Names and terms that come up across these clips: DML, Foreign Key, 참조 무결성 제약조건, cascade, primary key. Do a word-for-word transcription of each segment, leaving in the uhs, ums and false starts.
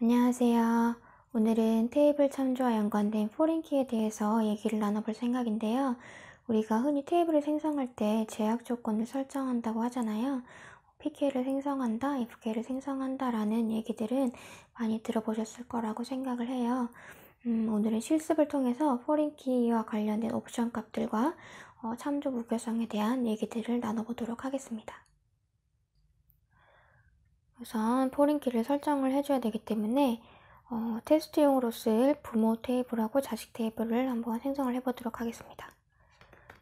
안녕하세요. 오늘은 테이블 참조와 연관된 포린 키에 대해서 얘기를 나눠볼 생각인데요. 우리가 흔히 테이블을 생성할 때 제약 조건을 설정한다고 하잖아요. 피케를 생성한다, 에프케를 생성한다 라는 얘기들은 많이 들어보셨을 거라고 생각을 해요. 음, 오늘은 실습을 통해서 포린 키와 관련된 옵션 값들과 어, 참조 무교성에 대한 얘기들을 나눠보도록 하겠습니다. 우선 포린 키를 설정을 해줘야 되기 때문에 어, 테스트용으로 쓸 부모 테이블하고 자식 테이블을 한번 생성을 해보도록 하겠습니다.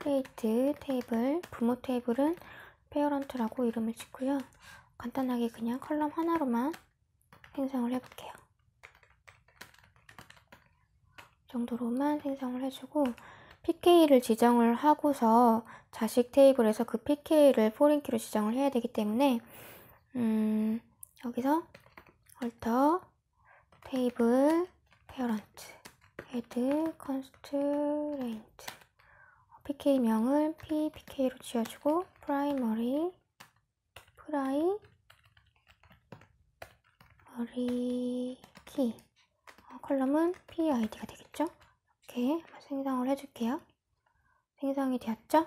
create 테이블, 부모 테이블은 parent라고 이름을 짓고요. 간단하게 그냥 컬럼 하나로만 생성을 해볼게요. 정도로만 생성을 해주고 피케이를 지정을 하고서 자식 테이블에서 그 피케이를 포린 키로 지정을 해야 되기 때문에 음, 여기서 alter 테이블 parent add constraint 피케이명을 ppk로 지어주고 primary primary key 어, 컬럼은 pid가 되겠죠? 이렇게 생성을 해줄게요. 생성이 되었죠?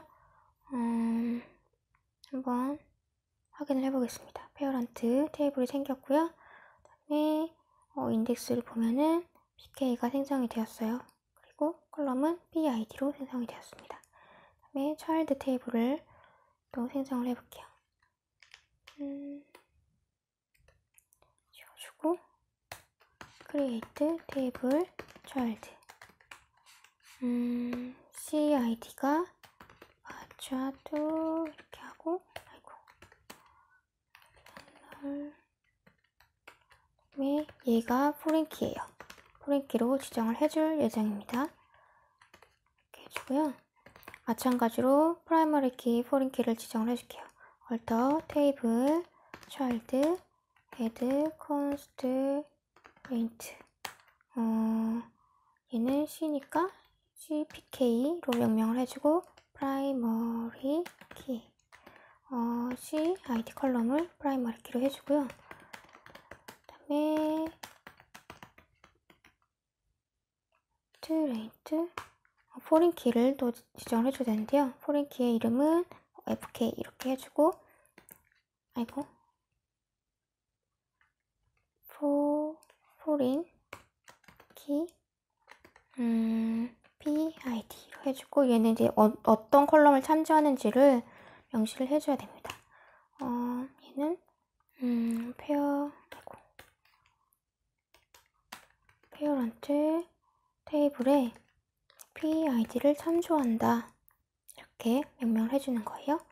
음, 한번 확인을 해보겠습니다. 페어런트 테이블이 생겼고요. 그다음에 어, 인덱스를 보면은 pk가 생성이 되었어요. 그리고 컬럼은 pid로 생성이 되었습니다. 그다음에 차일드 테이블을 또 생성을 해볼게요. 음, 지워주고 create 테이블 child 음, cid가 맞춰도 이렇게 하고 아이고 얘가 포린 키예요. 포린 키로 지정을 해줄 예정입니다. 이렇게 해주고요. 마찬가지로 프라이머리 키, 포린 키를 지정을 해줄게요. alter 테이블 child add constraint 어, 얘는 C니까 cpk로 명명을 해주고 primary key 어, C 아이디 컬럼을 primary key로 해주고요. 그다음에 트레이트 어, foreign key를 또 지정을 해줘야 되는데요. foreign key의 이름은 에프케이 이렇게 해주고 아이고 for foreign key 음, pid로 해주고 얘는 이제 어, 어떤 컬럼을 참조하는지를 명시를 해줘야 됩니다. 어, 얘는 음, 페어 아이고 페어런트 테이블에 pid를 참조한다 이렇게 명명을 해주는 거예요.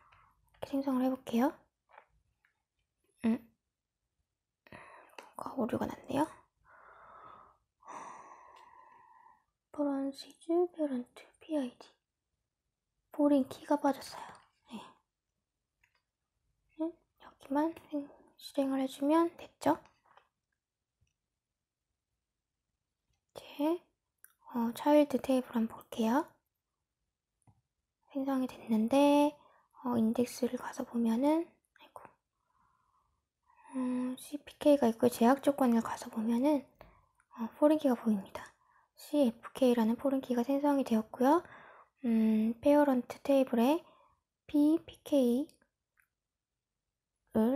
이렇게 생성을 해볼게요. 음, 뭔가 오류가 났네요. 프런시즈 페런트 pid 포린 키가 빠졌어요. 네. 여기만 실행을 해주면 됐죠. 이제 어, 차일드 테이블 한번 볼게요. 생성이 됐는데 어, 인덱스를 가서 보면은 아이고 음, cpk가 있고 제약 조건을 가서 보면은 어, 포린 키가 보입니다. cfk라는 포린 키가 생성이 되었고요. 음, 페어런트 테이블에 ppk를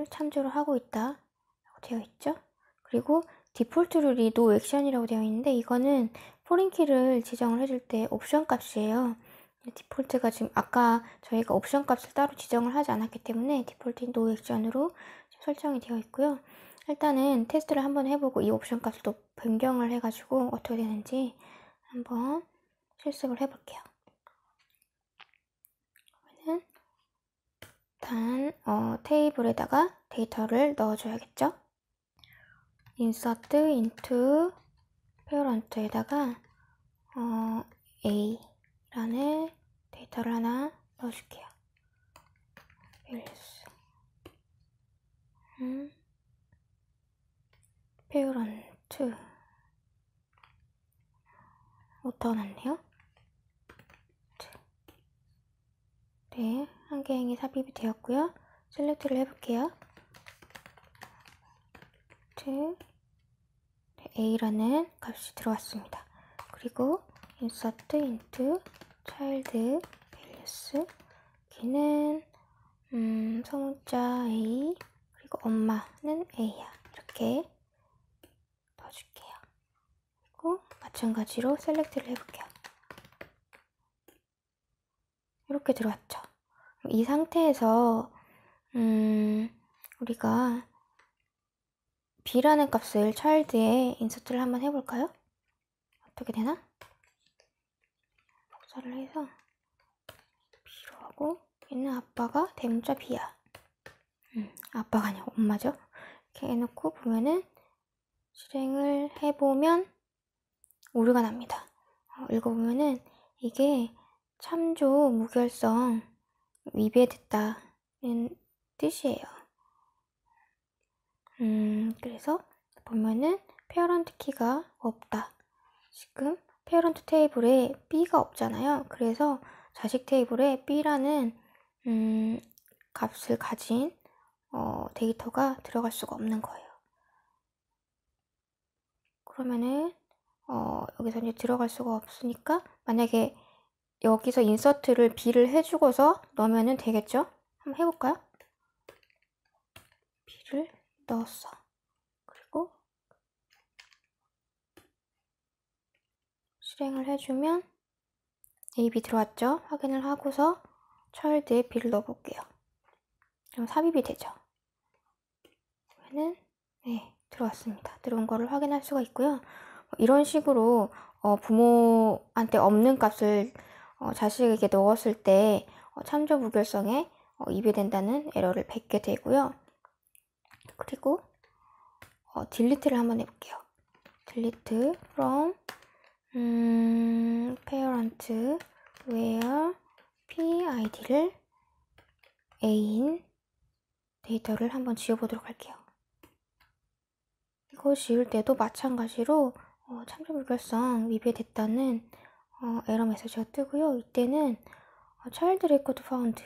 참조를 하고 있다 라고 되어 있죠. 그리고 디폴트 룰이 no 액션이라고 되어 있는데 이거는 포린 키를 지정을 해줄 때 옵션 값이에요. 디폴트가 지금 아까 저희가 옵션 값을 따로 지정을 하지 않았기 때문에 디폴트인 no 액션으로 설정이 되어 있고요. 일단은 테스트를 한번 해보고 이 옵션 값을 또 변경을 해가지고 어떻게 되는지 한번 실습을 해볼게요. 그러면은 일단 어, 테이블에다가 데이터를 넣어줘야겠죠. insert into parent에다가 어, a라는 데이터를 하나 넣어줄게요. else 음. parent 오타가 났네요. 네, 한 개 행이 삽입이 되었고요. 셀렉트를 해볼게요. a라는 값이 들어왔습니다. 그리고 insert into child values 여기는 음, 소문자 a 그리고 엄마는 a야. 이렇게 넣어줄게요. 그리고 마찬가지로 셀렉트를 해볼게요. 이렇게 들어왔죠. 이 상태에서 음, 우리가 b라는 값을 child에 인서트를 한번 해볼까요? 어떻게 되나? 복사를 해서 b로 하고 얘는 아빠가 대문자 b야. 음, 아빠가 아니야, 엄마죠. 이렇게 해놓고 보면은 실행을 해보면 오류가 납니다. 어, 읽어보면은 이게 참조 무결성 위배됐다는 뜻이에요. 음, 그래서 보면은 parent 키가 없다. 지금 parent 테이블에 b가 없잖아요. 그래서 자식 테이블에 b라는 음, 값을 가진 어, 데이터가 들어갈 수가 없는 거예요. 그러면은 어, 여기서 이제 들어갈 수가 없으니까 만약에 여기서 인서트를 b를 해주고서 넣으면 되겠죠? 한번 해볼까요? b를 넣었어. 그리고 실행을 해주면 a, b 들어왔죠? 확인을 하고서 child에 b를 넣어볼게요. 그럼 삽입이 되죠? 그러면은 네, 들어왔습니다. 들어온 거를 확인할 수가 있고요. 이런 식으로 어, 부모한테 없는 값을 어, 자식에게 넣었을 때 어, 참조 무결성에 어, 위배된다는 에러를 뱉게 되고요. 그리고 어, 딜리트를 한번 해볼게요. delete from 음, parent where pid를 a인 데이터를 한번 지워보도록 할게요. 이거 지울 때도 마찬가지로 어, 참조 무결성 위배됐다는 어, 에러 메시지가 뜨고요. 이때는 어, child record found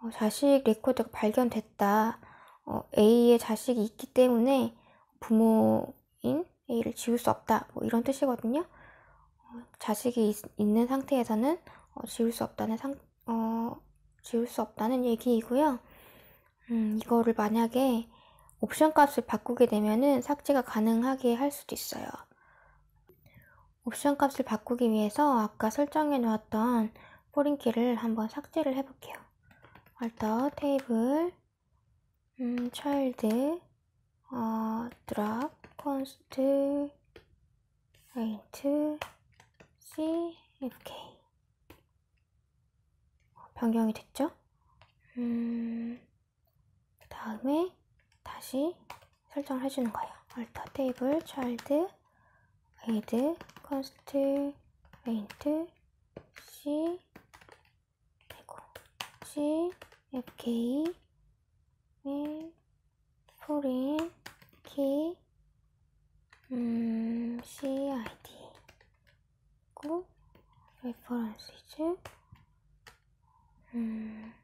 어, 자식 레코드가 발견됐다. 어, A의 자식이 있기 때문에 부모인 A를 지울 수 없다. 뭐 이런 뜻이거든요. 어, 자식이 있, 있는 상태에서는 어, 지울 수 없다는 상, 어, 지울 수 없다는 얘기이고요. 음, 이거를 만약에 옵션 값을 바꾸게 되면은 삭제가 가능하게 할 수도 있어요. 옵션 값을 바꾸기 위해서 아까 설정해 놓았던 포린 키를 한번 삭제를 해볼게요. alter 테이블 음, child 어, drop const int cfk 변경이 됐죠? 음, 그 다음에 다시 설정을 해주는 거예요. alter 테이블 child add const int c cfk foreign key 음, cid 그리고 references 음,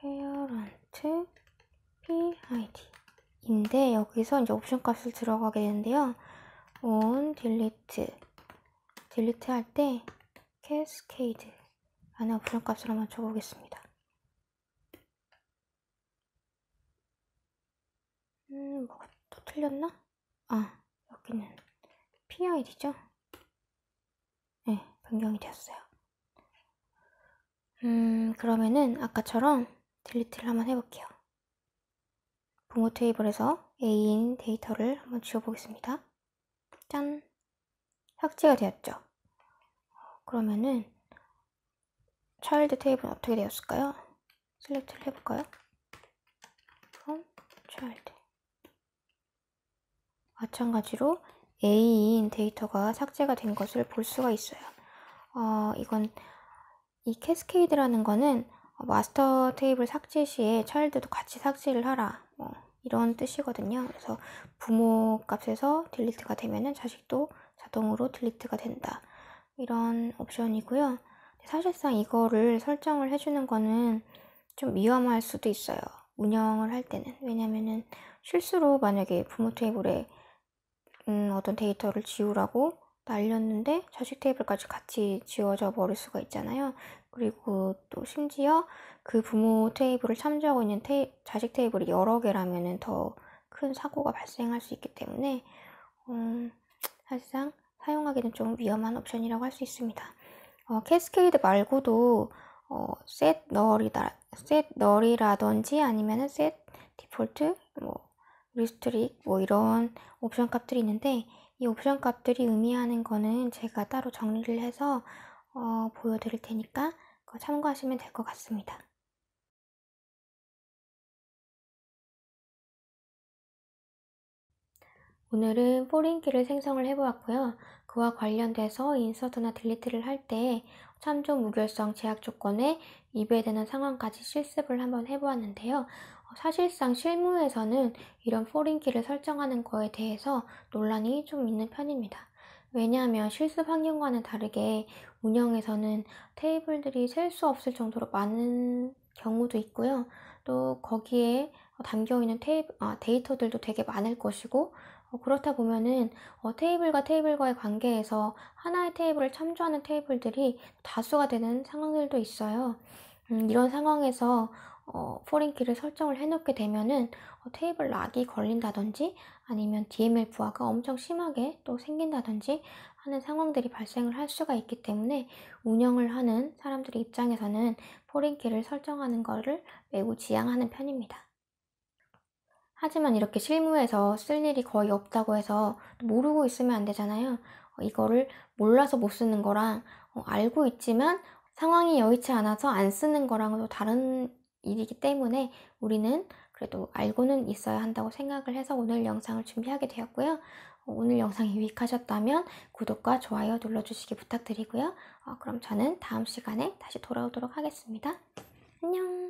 parent pid 인데 여기서 이제 옵션 값을 들어가게 되는데요. on delete delete 할 때 cascade 안에 옵션 값을 한번 적어보겠습니다. 음, 뭐가 또 틀렸나? 아, 여기는 피아이디죠? 네, 변경이 되었어요. 음, 그러면은 아까처럼 딜리트를 한번 해볼게요. 부모 테이블에서 A인 데이터를 한번 지워보겠습니다. 짠! 삭제가 되었죠? 그러면은 차일드 테이블은 어떻게 되었을까요? 셀렉트를 해볼까요? 그럼 차일드 마찬가지로 A인 데이터가 삭제가 된 것을 볼 수가 있어요. 어, 이건 이 캐스케이드라는 거는 마스터 테이블 삭제 시에 차일드도 같이 삭제를 하라 뭐 이런 뜻이거든요. 그래서 부모 값에서 딜리트가 되면은 자식도 자동으로 딜리트가 된다 이런 옵션이고요. 사실상 이거를 설정을 해주는 거는 좀 위험할 수도 있어요. 운영을 할 때는. 왜냐면은 실수로 만약에 부모 테이블에 음, 어떤 데이터를 지우라고 날렸는데 자식 테이블까지 같이 지워져 버릴 수가 있잖아요. 그리고 또 심지어 그 부모 테이블을 참조하고 있는 테이, 자식 테이블이 여러 개라면은 더 큰 사고가 발생할 수 있기 때문에 음, 사실상 사용하기는 좀 위험한 옵션이라고 할 수 있습니다. 어, 캐스케이드 말고도 어, set null이다, set null이라든지 아니면 set default, 뭐 restrict 뭐 이런 옵션 값들이 있는데, 이 옵션 값들이 의미하는 거는 제가 따로 정리를 해서 어, 보여드릴 테니까 그거 참고하시면 될 것 같습니다. 오늘은 포린 키를 생성을 해보았고요. 그와 관련돼서 인서트나 딜리트를 할 때 참조 무결성 제약 조건에 위배되는 상황까지 실습을 한번 해보았는데요. 사실상 실무에서는 이런 포린 키를 설정하는 거에 대해서 논란이 좀 있는 편입니다. 왜냐하면 실습 환경과는 다르게 운영에서는 테이블들이 셀 수 없을 정도로 많은 경우도 있고요. 또 거기에 담겨있는 테이블, 아, 데이터들도 되게 많을 것이고, 그렇다 보면은 어, 테이블과 테이블과의 관계에서 하나의 테이블을 참조하는 테이블들이 다수가 되는 상황들도 있어요. 음, 이런 상황에서 어, 포린 키를 설정을 해놓게 되면은 어, 테이블 락이 걸린다든지 아니면 디엠엘 부하가 엄청 심하게 또 생긴다든지 하는 상황들이 발생을 할 수가 있기 때문에 운영을 하는 사람들의 입장에서는 포린 키를 설정하는 것을 매우 지양하는 편입니다. 하지만 이렇게 실무에서 쓸 일이 거의 없다고 해서 모르고 있으면 안 되잖아요. 이거를 몰라서 못 쓰는 거랑 알고 있지만 상황이 여의치 않아서 안 쓰는 거랑은 또 다른 일이기 때문에 우리는 그래도 알고는 있어야 한다고 생각을 해서 오늘 영상을 준비하게 되었고요. 오늘 영상이 유익하셨다면 구독과 좋아요 눌러주시기 부탁드리고요. 그럼 저는 다음 시간에 다시 돌아오도록 하겠습니다. 안녕!